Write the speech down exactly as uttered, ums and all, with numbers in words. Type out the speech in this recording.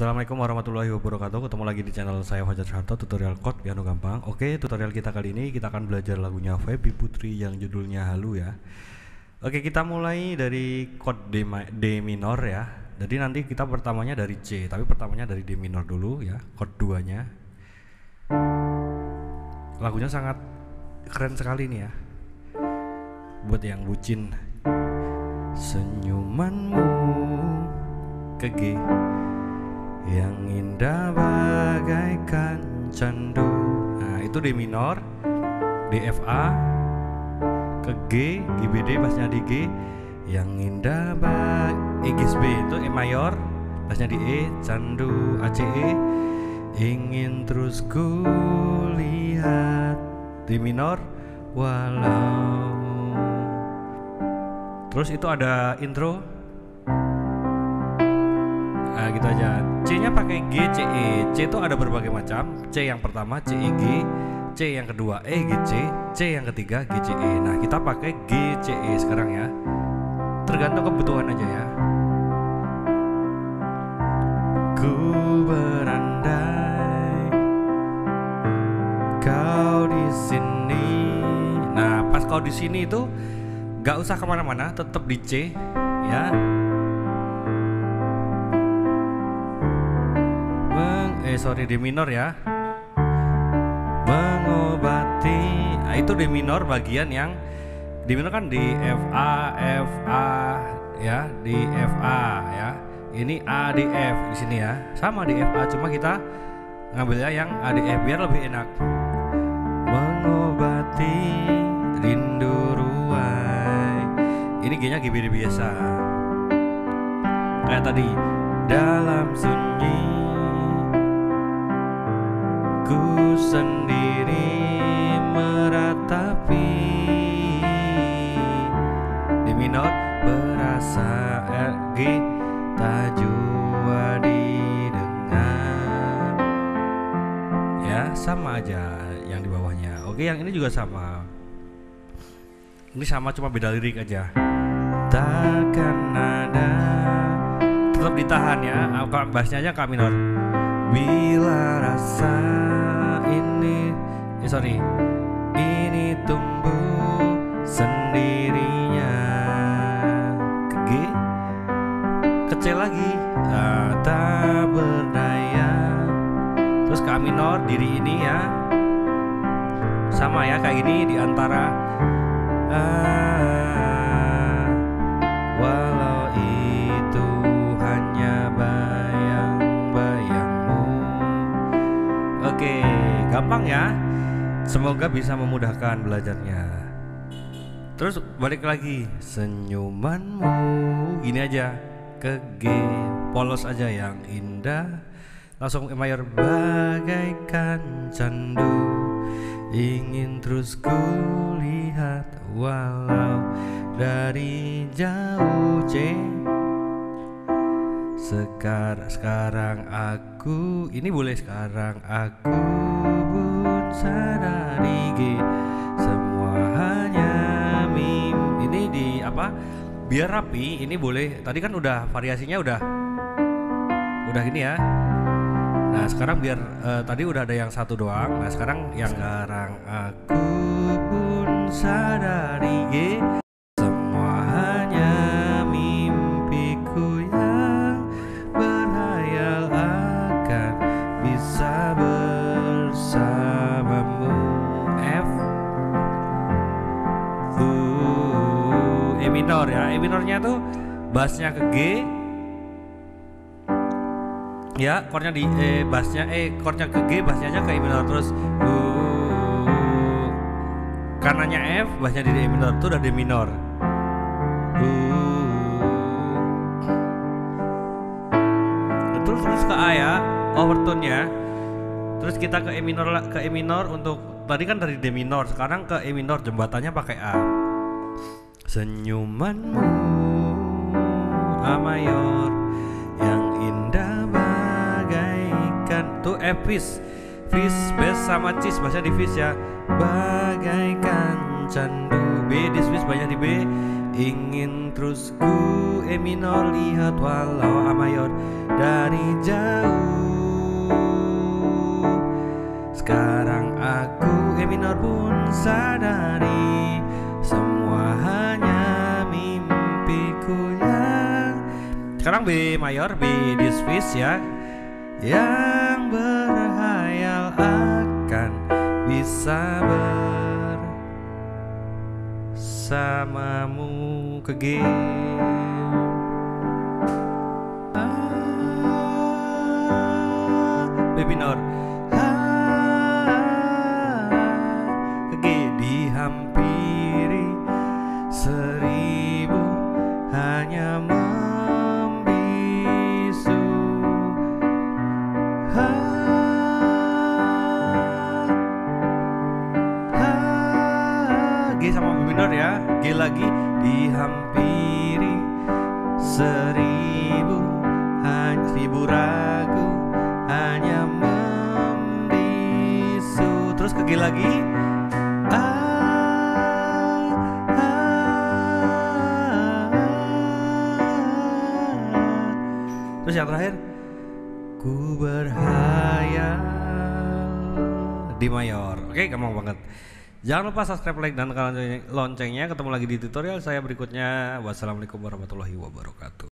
Assalamualaikum warahmatullahi wabarakatuh. Ketemu lagi di channel saya Fajar Entertainment, tutorial code piano gampang. Oke, tutorial kita kali ini kita akan belajar lagunya Feby Putri yang judulnya Halu ya. Oke, kita mulai dari chord D, D minor ya. Jadi nanti kita pertamanya dari C, tapi pertamanya dari D minor dulu ya, chord duanya. Lagunya sangat keren sekali nih ya. Buat yang bucin. Senyumanmu ke G yang indah bagaikan candu. Nah, itu D minor, D F A ke G, G B D pasnya di G. Yang indah bag E G B itu E mayor, pasnya di E, candu A C E. Ingin terus ku lihat D minor walau. Terus itu ada intro. Nah, gitu aja. C-nya pakai G, C, E. C itu ada berbagai macam. C yang pertama C, E, G. C yang kedua E, G, C. C yang ketiga G, C, E. Nah, kita pakai G, C, E sekarang ya. Tergantung kebutuhan aja ya. Ku berandai kau di sini. Nah, pas kau di sini itu gak usah kemana-mana, tetap di C ya. Meng, eh sorry D minor ya. Mengobati, nah, itu D minor bagian yang D minor kan di F A F A ya, di F A ya. Ini A D F di sini ya, sama di F A cuma kita ngambilnya yang A D F biar lebih enak. Mengobati rindu ruang. Ini G-nya G B D biasa. Kayak tadi dalam sunyi ku sendiri meratapi. D minor berasa G tak jua didengar. Ya sama aja yang di bawahnya. Oke, yang ini juga sama. Ini sama cuma beda lirik aja. Takkan ada, tetap ditahan ya. Bassnya aja K minor. Bila rasa ini, eh sorry, ini tumbuh sendirinya. Ke G, ke C lagi. Tak berdaya. Terus K minor diri ini ya. Sama ya kayak gini di antara. Ah, walau itu hanya bayang-bayangmu. Oke, gampang ya. Semoga bisa memudahkan belajarnya. Terus balik lagi senyumanmu. Gini aja ke G, polos aja yang indah. Langsung E mayor bagaikan candu. Ingin terus ku lihat walau dari jauh C. Sekar sekarang aku ini boleh sekarang aku pun sadari G. Semua hanya mimpi. Ini di apa? Biar rapi ini boleh. Tadi kan udah variasinya udah udah gini ya. Nah sekarang biar uh, tadi udah ada yang satu doang. Nah sekarang yang sekarang aku pun sadari G. Semua hanya mimpiku yang berhayal akan bisa bersamamu. F uh, E minor ya. E minornya tuh bassnya ke G ya, chordnya di eh bassnya eh chordnya ke G, bassnya aja ke E minor terus. Uh, kanannya F, bassnya di D minor itu udah D minor. Uh, terus terus ke A ya, overtone ya. Terus kita ke E minor ke E minor untuk tadi kan dari D minor, sekarang ke E minor jembatannya pakai A. Senyumanmu A mayor yang indah. Tuh F fish, fish bass sama cheese bahasa di fish ya. Bagaikan candu B di fish banyak di B. Ingin terus ku E minor lihat walau A mayor dari jauh pun sadari semua hanya mimpiku yang... Sekarang B mayor, B disfis ya. Yang berhayal akan bisa bersamamu ke G. B minor ya, G lagi dihampiri seribu hanya seribu ragu hanya membisu, terus ke G lagi ah, ah, ah, terus yang terakhir ku berhayal di mayor. Oke, gampang banget. Jangan lupa subscribe, like, dan loncengnya. Ketemu lagi di tutorial saya berikutnya. Wassalamualaikum warahmatullahi wabarakatuh.